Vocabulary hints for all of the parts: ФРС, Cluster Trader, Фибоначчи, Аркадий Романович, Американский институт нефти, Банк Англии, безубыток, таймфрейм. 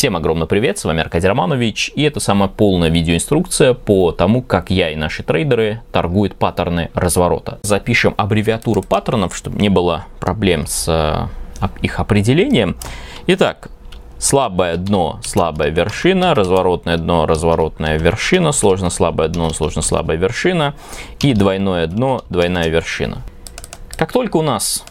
Всем огромный привет, с вами Аркадий Романович, и это самая полная видеоинструкция по тому, как я и наши трейдеры торгуют паттерны разворота. Запишем аббревиатуру паттернов, чтобы не было проблем с их определением. Итак, слабое дно, слабая вершина, разворотное дно, разворотная вершина, сложно слабое дно, сложно слабая вершина и двойное дно, двойная вершина. Как только у нас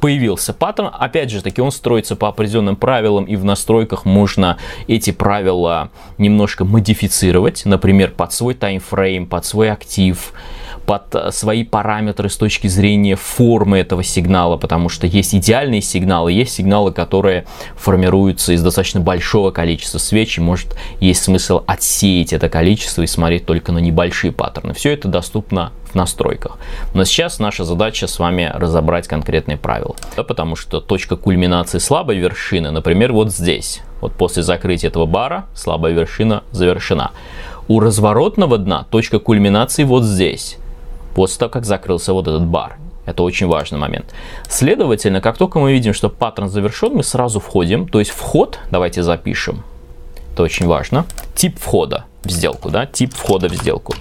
появился паттерн, опять же таки он строится по определенным правилам, и в настройках можно эти правила немножко модифицировать, например, под свой таймфрейм, под свой актив, под свои параметры с точки зрения формы этого сигнала, потому что есть идеальные сигналы, есть сигналы, которые формируются из достаточно большого количества свеч, и может есть смысл отсеять это количество и смотреть только на небольшие паттерны. Все это доступно в настройках. Но сейчас наша задача с вами разобрать конкретные правила, да, потому что точка кульминации слабой вершины, например, вот здесь, вот после закрытия этого бара слабая вершина завершена. У разворотного дна точка кульминации вот здесь, после того, как закрылся вот этот бар. Это очень важный момент. Следовательно, как только мы видим, что паттерн завершен, мы сразу входим. То есть вход, давайте запишем, это очень важно, тип входа в сделку, да, тип входа в сделку.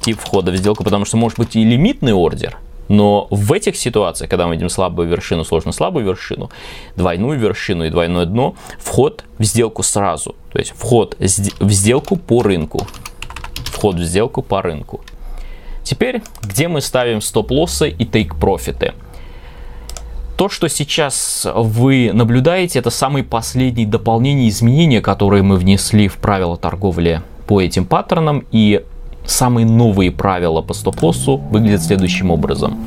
Тип входа в сделку, потому что может быть и лимитный ордер, но в этих ситуациях, когда мы видим слабую вершину, сложно слабую вершину, двойную вершину и двойное дно, вход в сделку сразу. То есть вход в сделку по рынку. Вход в сделку по рынку. Теперь, где мы ставим стоп-лоссы и тейк-профиты. То, что сейчас вы наблюдаете, это самые последние дополнения и изменения, которые мы внесли в правила торговли по этим паттернам. И самые новые правила по стоп-лоссу выглядят следующим образом.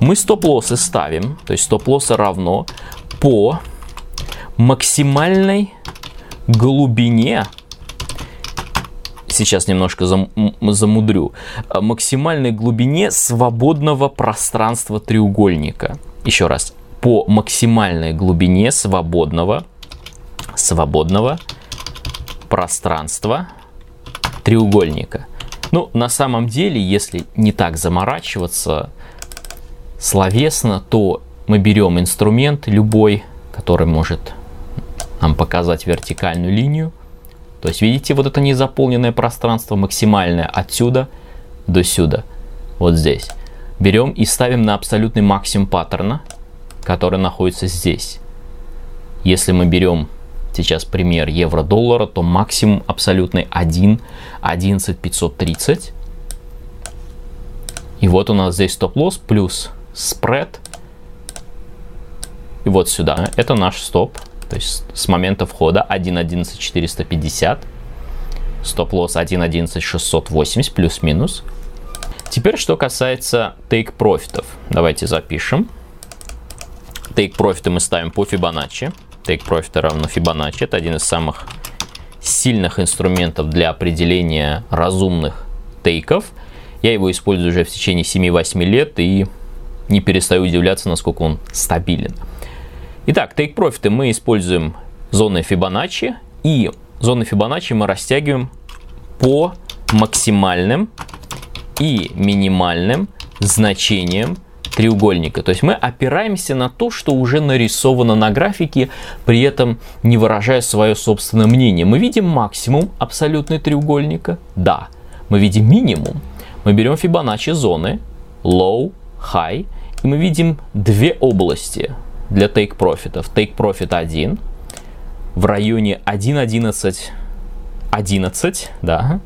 Мы стоп-лоссы ставим, то есть стоп-лоссы равно по максимальной глубине, сейчас немножко замудрю, максимальной глубине свободного пространства треугольника. Еще раз, по максимальной глубине свободного пространства треугольника. Ну, на самом деле, если не так заморачиваться словесно, то мы берем инструмент любой, который может нам показать вертикальную линию. То есть, видите, вот это незаполненное пространство, максимальное отсюда до сюда, вот здесь. Берем и ставим на абсолютный максимум паттерна, который находится здесь. Если мы берем сейчас пример евро-доллара, то максимум абсолютный 1.11530. И вот у нас здесь стоп-лосс плюс спред. И вот сюда. Это наш стоп. То есть с момента входа 1.11450. Стоп-лосс 1.11680 плюс-минус. Теперь что касается тейк-профитов. Давайте запишем. Тейк-профиты мы ставим по Фибоначчи. Take Profit равно Фибоначчи. Это один из самых сильных инструментов для определения разумных тейков. Я его использую уже в течение 7-8 лет и не перестаю удивляться, насколько он стабилен. Итак, Take Profit мы используем зоны Фибоначчи. И зоны Фибоначчи мы растягиваем по максимальным и минимальным значениям треугольника. То есть мы опираемся на то, что уже нарисовано на графике, при этом не выражая свое собственное мнение. Мы видим максимум абсолютный треугольника, да. Мы видим минимум. Мы берем Фибоначчи зоны, low, high, и мы видим две области для take профитов. Take profit 1 в районе 1.11.11, да.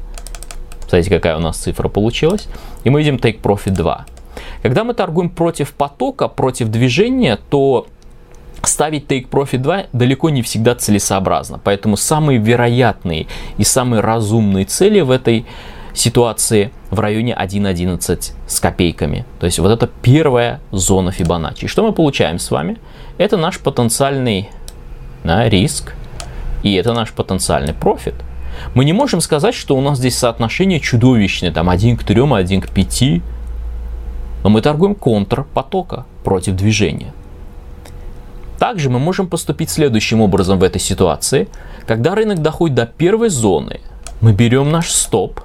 Смотрите, какая у нас цифра получилась. И мы видим take profit 2. Когда мы торгуем против потока, против движения, то ставить Take Profit 2 далеко не всегда целесообразно. Поэтому самые вероятные и самые разумные цели в этой ситуации в районе 1.11 с копейками. То есть вот это первая зона Фибоначчи. И что мы получаем с вами? Это наш потенциальный риск и это наш потенциальный профит. Мы не можем сказать, что у нас здесь соотношение чудовищное, там 1 к 3, 1 к 5. Но мы торгуем контр потока против движения. Также мы можем поступить следующим образом в этой ситуации. Когда рынок доходит до первой зоны, мы берем наш стоп,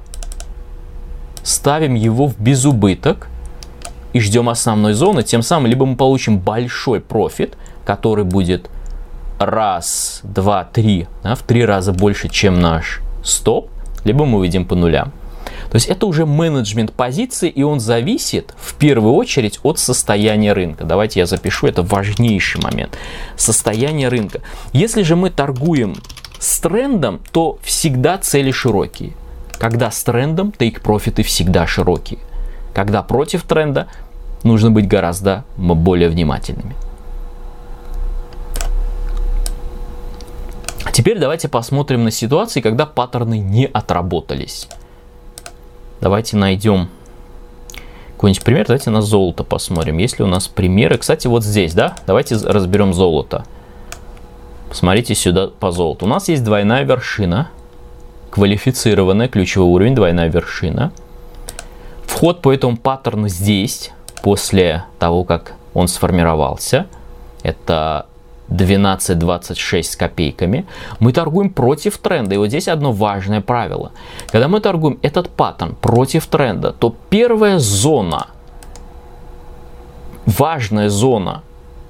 ставим его в безубыток и ждем основной зоны. Тем самым либо мы получим большой профит, который будет раз, два, три, да, в 3 раза больше, чем наш стоп, либо мы уйдем по нулям. То есть это уже менеджмент позиции, и он зависит в первую очередь от состояния рынка. Давайте я запишу, это важнейший момент. Состояние рынка. Если же мы торгуем с трендом, то всегда цели широкие. Когда с трендом, тейк-профиты всегда широкие. Когда против тренда, нужно быть гораздо более внимательными. Теперь давайте посмотрим на ситуации, когда паттерны не отработались. Давайте найдем какой-нибудь пример. Давайте на золото посмотрим. Есть ли у нас примеры? Кстати, вот здесь, да? Давайте разберем золото. Посмотрите сюда по золоту. У нас есть двойная вершина. Квалифицированная, ключевой уровень, двойная вершина. Вход по этому паттерну здесь, после того, как он сформировался. Это 12.26 с копейками. Мы торгуем против тренда. И вот здесь одно важное правило. Когда мы торгуем этот паттерн против тренда, то первая зона, важная зона,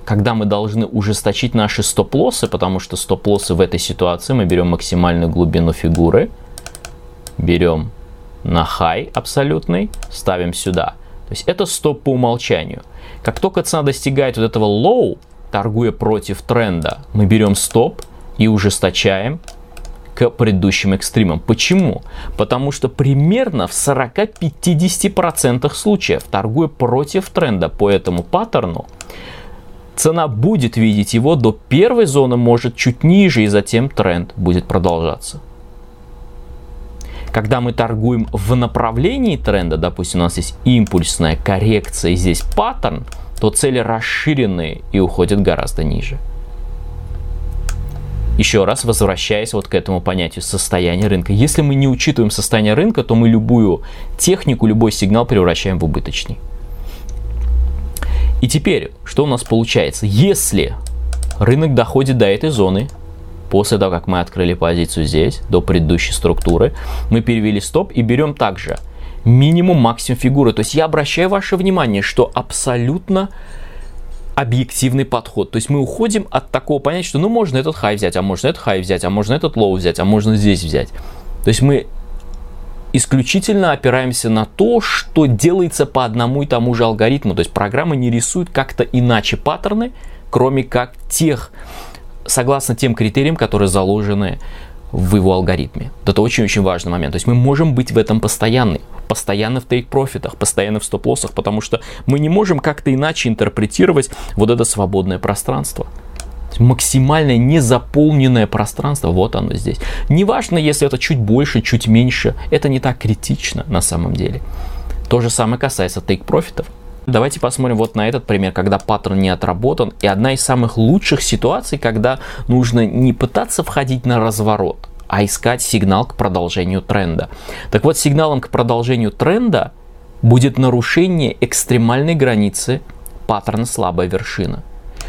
когда мы должны ужесточить наши стоп-лоссы, потому что стоп-лоссы в этой ситуации мы берем максимальную глубину фигуры, берем на хай абсолютный, ставим сюда. То есть это стоп по умолчанию. Как только цена достигает вот этого лоу, торгуя против тренда, мы берем стоп и ужесточаем к предыдущим экстримам. Почему? Потому что примерно в 40-50% случаев, торгуя против тренда по этому паттерну, цена будет видеть его до первой зоны, может чуть ниже, и затем тренд будет продолжаться. Когда мы торгуем в направлении тренда, допустим, у нас есть импульсная коррекция, здесь паттерн, то цели расширенные и уходят гораздо ниже. Еще раз возвращаясь вот к этому понятию состояния рынка. Если мы не учитываем состояние рынка, то мы любую технику, любой сигнал превращаем в убыточный. И теперь, что у нас получается? Если рынок доходит до этой зоны, после того, как мы открыли позицию здесь, до предыдущей структуры, мы перевели стоп и берем также минимум, максимум фигуры. То есть я обращаю ваше внимание, что абсолютно объективный подход. То есть мы уходим от такого понятия, что ну можно этот хай взять, а можно этот хай взять, а можно этот лоу взять, а можно здесь взять. То есть мы исключительно опираемся на то, что делается по одному и тому же алгоритму. То есть программа не рисует как-то иначе паттерны, кроме как тех, согласно тем критериям, которые заложены в его алгоритме. Это очень-очень важный момент. То есть мы можем быть в этом постоянны. Постоянно в тейк-профитах, постоянно в стоп-лоссах, потому что мы не можем как-то иначе интерпретировать вот это свободное пространство. Максимально незаполненное пространство, вот оно здесь. Неважно, если это чуть больше, чуть меньше, это не так критично на самом деле. То же самое касается тейк-профитов. Давайте посмотрим вот на этот пример, когда паттерн не отработан. И одна из самых лучших ситуаций, когда нужно не пытаться входить на разворот, а искать сигнал к продолжению тренда. Так вот, сигналом к продолжению тренда будет нарушение экстремальной границы паттерна слабая вершина.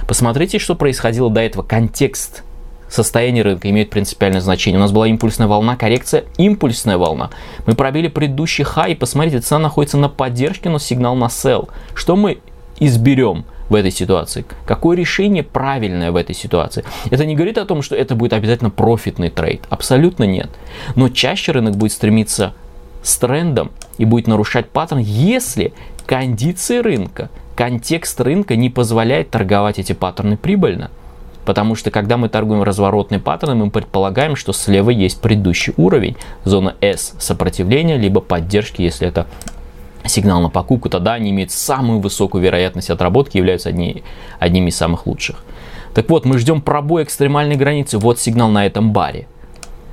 Посмотрите, что происходило до этого. Контекст состояния рынка имеет принципиальное значение. У нас была импульсная волна, коррекция, импульсная волна. Мы пробили предыдущий хай, и посмотрите, цена находится на поддержке, но сигнал на sell. Что мы изберем в этой ситуации? Какое решение правильное в этой ситуации? Это не говорит о том, что это будет обязательно профитный трейд. Абсолютно нет. Но чаще рынок будет стремиться с трендом и будет нарушать паттерн, если кондиции рынка, контекст рынка не позволяет торговать эти паттерны прибыльно. Потому что, когда мы торгуем разворотные паттерны, мы предполагаем, что слева есть предыдущий уровень, зона S сопротивления, либо поддержки, если это сигнал на покупку, тогда они имеют самую высокую вероятность отработки, являются одними из самых лучших. Так вот, мы ждем пробоя экстремальной границы, вот сигнал на этом баре.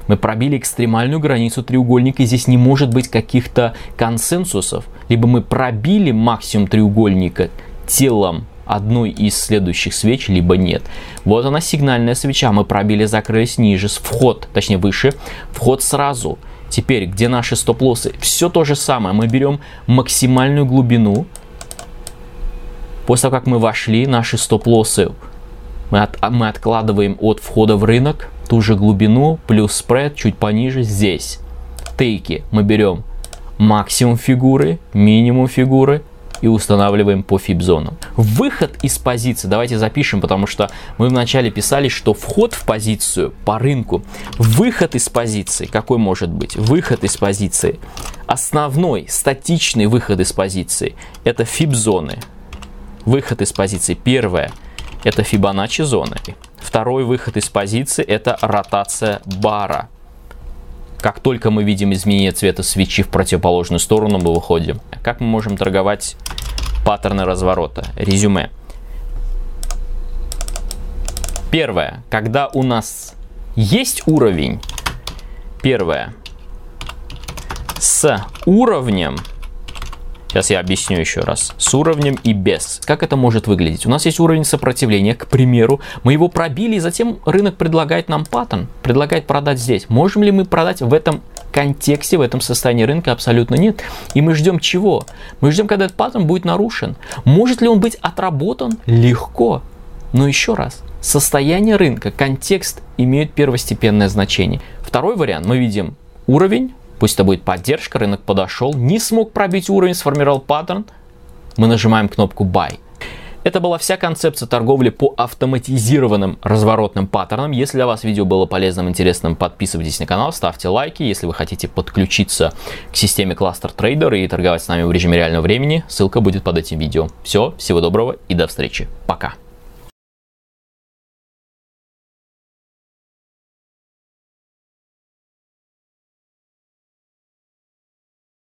Мы пробили экстремальную границу треугольника, и здесь не может быть каких-то консенсусов. Либо мы пробили максимум треугольника телом одной из следующих свеч, либо нет. Вот она, сигнальная свеча. Мы пробили, закрылись ниже, вход, точнее выше, вход сразу. Теперь, где наши стоп-лоссы? Все то же самое. Мы берем максимальную глубину. После того, как мы вошли, наши стоп-лоссы мы откладываем от входа в рынок. Ту же глубину, плюс спред, чуть пониже, здесь. Тейки мы берем максимум фигуры, минимум фигуры, и устанавливаем по фиб-зонам. Выход из позиции давайте запишем, потому что мы вначале писали, что вход в позицию по рынку. Выход из позиции какой может быть? Выход из позиции, основной статичный выход из позиции, это фиб-зоны. Выход из позиции первое — это Фибоначчи зоны. Второй выход из позиции — это ротация бара. Как только мы видим изменение цвета свечи в противоположную сторону, мы выходим. Как мы можем торговать паттерны разворота? Резюме. Первое. Когда у нас есть уровень. Первое. С уровнем. Сейчас я объясню еще раз. С уровнем и без. Как это может выглядеть? У нас есть уровень сопротивления, к примеру. Мы его пробили, и затем рынок предлагает нам паттерн. Предлагает продать здесь. Можем ли мы продать в этом контексте, в этом состоянии рынка? Абсолютно нет. И мы ждем чего? Мы ждем, когда этот паттерн будет нарушен. Может ли он быть отработан? Легко. Но еще раз. Состояние рынка, контекст имеют первостепенное значение. Второй вариант. Мы видим уровень. Пусть это будет поддержка, рынок подошел, не смог пробить уровень, сформировал паттерн, мы нажимаем кнопку Buy. Это была вся концепция торговли по автоматизированным разворотным паттернам. Если для вас видео было полезным, интересным, подписывайтесь на канал, ставьте лайки. Если вы хотите подключиться к системе Cluster Trader и торговать с нами в режиме реального времени, ссылка будет под этим видео. Всего доброго и до встречи. Пока.